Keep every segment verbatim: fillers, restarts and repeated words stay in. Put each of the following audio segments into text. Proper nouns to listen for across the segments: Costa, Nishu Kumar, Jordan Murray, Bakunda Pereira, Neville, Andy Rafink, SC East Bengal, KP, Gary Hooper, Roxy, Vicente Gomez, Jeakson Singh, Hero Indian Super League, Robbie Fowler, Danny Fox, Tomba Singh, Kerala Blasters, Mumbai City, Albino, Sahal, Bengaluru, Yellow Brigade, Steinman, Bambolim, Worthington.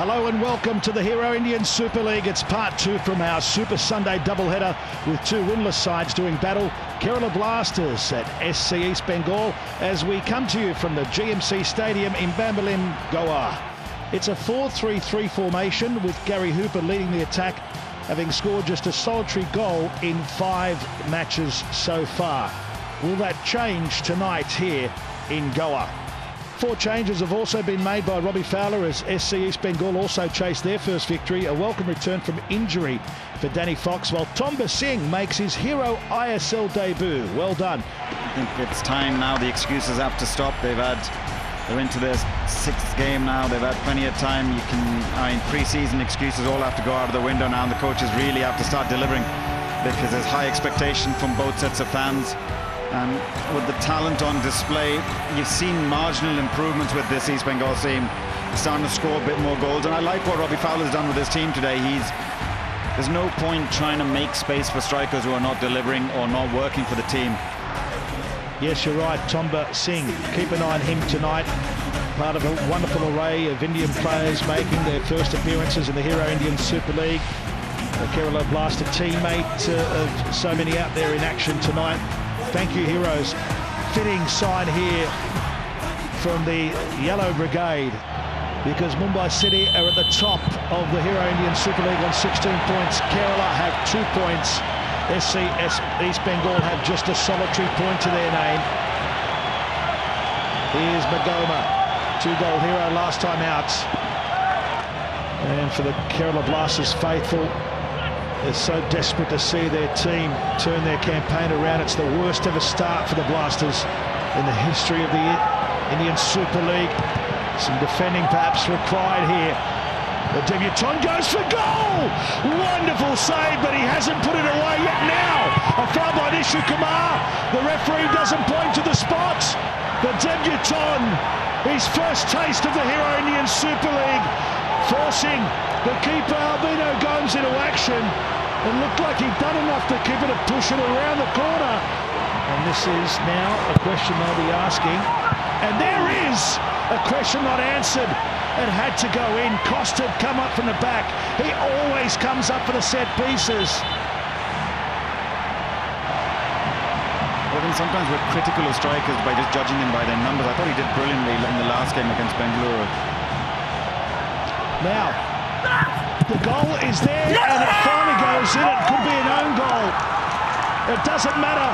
Hello and welcome to the Hero Indian Super League. It's part two from our Super Sunday doubleheader with two winless sides doing battle. Kerala Blasters at S C East Bengal as we come to you from the G M C Stadium in Bambolim, Goa. It's a four three three formation with Gary Hooper leading the attack, having scored just a solitary goal in five matches so far. Will that change tonight here in Goa? Four changes have also been made by Robbie Fowler as S C East Bengal also chased their first victory. A welcome return from injury for Danny Fox, while Tomba Singh makes his hero I S L debut. Well done. I think it's time now. The excuses have to stop. They've had, they're into their sixth game now. They've had plenty of time. You can, I mean, pre-season excuses all have to go out of the window now, and the coaches really have to start delivering, because there's high expectation from both sets of fans. And with the talent on display, you've seen marginal improvements with this East Bengal team. It's starting to score a bit more goals, and I like what Robbie Fowler's done with his team today. He's there's no point trying to make space for strikers who are not delivering or not working for the team. Yes, you're right, Tomba Singh. Keep an eye on him tonight. Part of a wonderful array of Indian players making their first appearances in the Hero Indian Super League. The Kerala Blaster teammate uh, of so many out there in action tonight. Thank you, heroes. Fitting sign here from the Yellow Brigade, because Mumbai City are at the top of the Hero Indian Super League on sixteen points. Kerala have two points. S C East Bengal have just a solitary point to their name. Here's Magoma, two-goal hero last time out. And for the Kerala Blasters faithful, they're so desperate to see their team turn their campaign around. It's the worst ever start for the Blasters in the history of the Indian Super League. Some defending perhaps required here. The debutant goes for goal! Wonderful save, but he hasn't put it away yet now. A foul by Nishu Kumar. The referee doesn't point to the spot. The debutant, his first taste of the Hero Indian Super League, forcing the keeper Albino Gomes into action. It looked like he'd done enough to keep it and push it around the corner. And this is now a question they'll be asking. And there is a question not answered. It had to go in. Costa had come up from the back. He always comes up for the set pieces. I think sometimes we're critical of strikers by just judging them by their numbers. I thought he did brilliantly in the last game against Bengaluru. Now, the goal is there, and it finally goes in. It could be an own goal. It doesn't matter.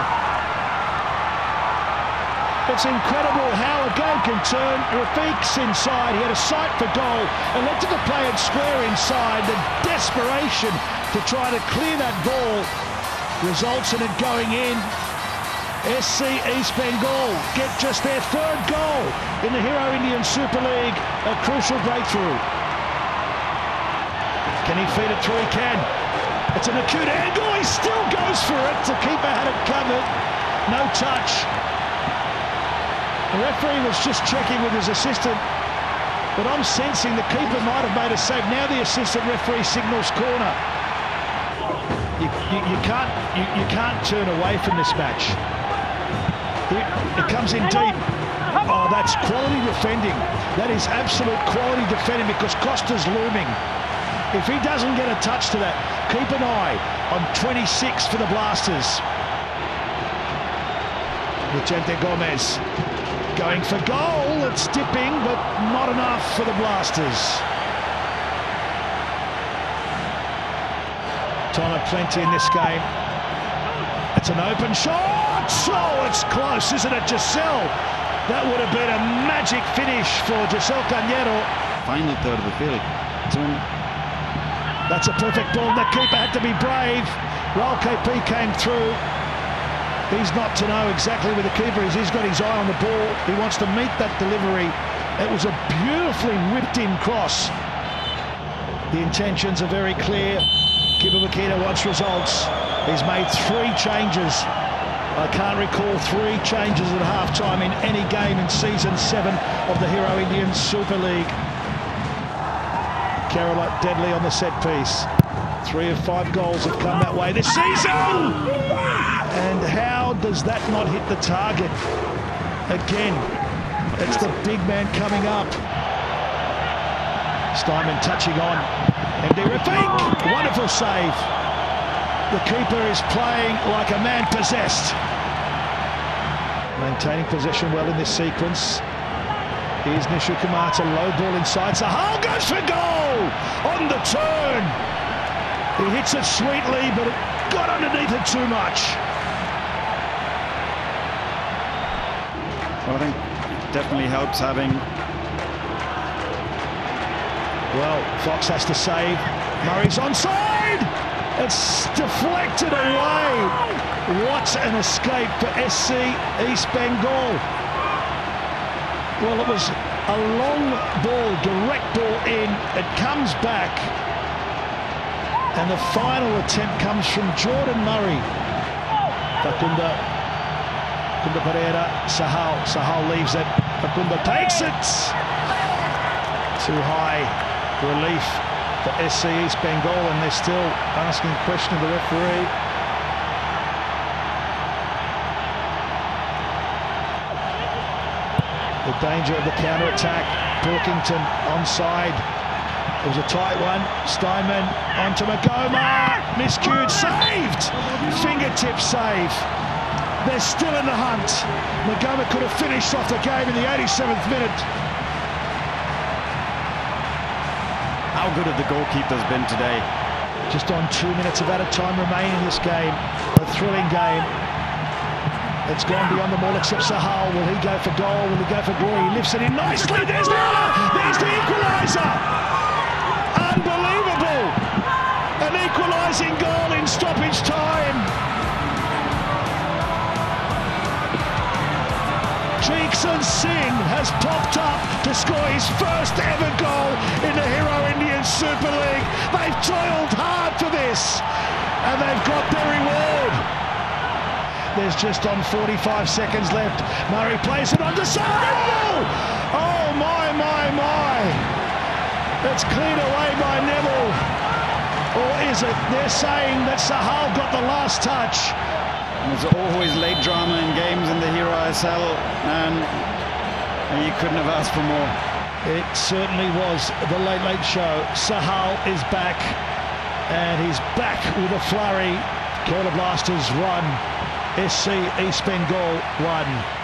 It's incredible how a goal can turn. Rafink's inside. He had a sight for goal, elected to play it square inside. The desperation to try to clear that ball results in it going in. S C East Bengal get just their third goal in the Hero Indian Super League. A crucial breakthrough. Can he feed it through? He can. It's an acute angle. He still goes for it. The keeper had it covered. No touch. The referee was just checking with his assistant, but I'm sensing the keeper might have made a save. Now the assistant referee signals corner. You, you, you can't you, you can't turn away from this match. It, it comes in deep. Oh, that's quality defending. That is absolute quality defending, because Costa's looming. If he doesn't get a touch to that, keep an eye on twenty-six for the Blasters. Vicente Gomez going for goal. It's dipping, but not enough for the Blasters. Time of plenty in this game. It's an open shot. Oh, it's close, isn't it, Giselle? That would have been a magic finish for Giselle Cañero. Final third of the field. That's a perfect ball. The keeper had to be brave. While K P came through, he's not to know exactly where the keeper is. He's got his eye on the ball. He wants to meet that delivery. It was a beautifully whipped-in cross. The intentions are very clear. Keeper Makita wants results. He's made three changes. I can't recall three changes at halftime in any game in season seven of the Hero Indian Super League. Kerala deadly on the set piece. Three of five goals have come that way this season! And how does that not hit the target? Again, it's the big man coming up. Steinman touching on. Andy Rafink, wonderful save. The keeper is playing like a man possessed. Maintaining possession well in this sequence. Here's Nishu Kumar to low ball inside. Sahal goes for goal on the turn. He hits it sweetly, but it got underneath it too much. Well, I think it definitely helps having... Well, Fox has to save. Murray's onside. It's deflected away. What an escape for S C East Bengal. Well, it was a long ball, direct ball in. It comes back. And the final attempt comes from Jordan Murray. Bakunda, Bakunda Pereira, Sahal. Sahal leaves it. Bakunda takes it. Too high. Relief for S C East Bengal, and they're still asking a question of the referee. The danger of the counter-attack. Worthington onside. It was a tight one. Steinman onto Magoma. Miscued. Saved. Fingertip save. They're still in the hunt. Magoma could have finished off the game in the eighty-seventh minute. How good have the goalkeepers been today? Just on two minutes of added time remaining in this game. A thrilling game. It's gone beyond them all except Sahal. Will he go for goal? Will he go for glory? He lifts it in nicely. There's the winner. There's the equaliser. Unbelievable. An equalising goal in stoppage time. Jeakson Singh has popped up to score his first ever goal in the Hero Indian Super League. They've toiled hard for this, and they've got their reward. There's just on forty-five seconds left. Murray plays it on to Sahal! Oh my, my, my! It's cleared away by Neville. Or is it? They're saying that Sahal got the last touch. There's always late drama in games in the Hero I S L, and you couldn't have asked for more. It certainly was the Late Late Show. Sahal is back, and he's back with a flurry. Kerala Blasters run. S C East Bengal won.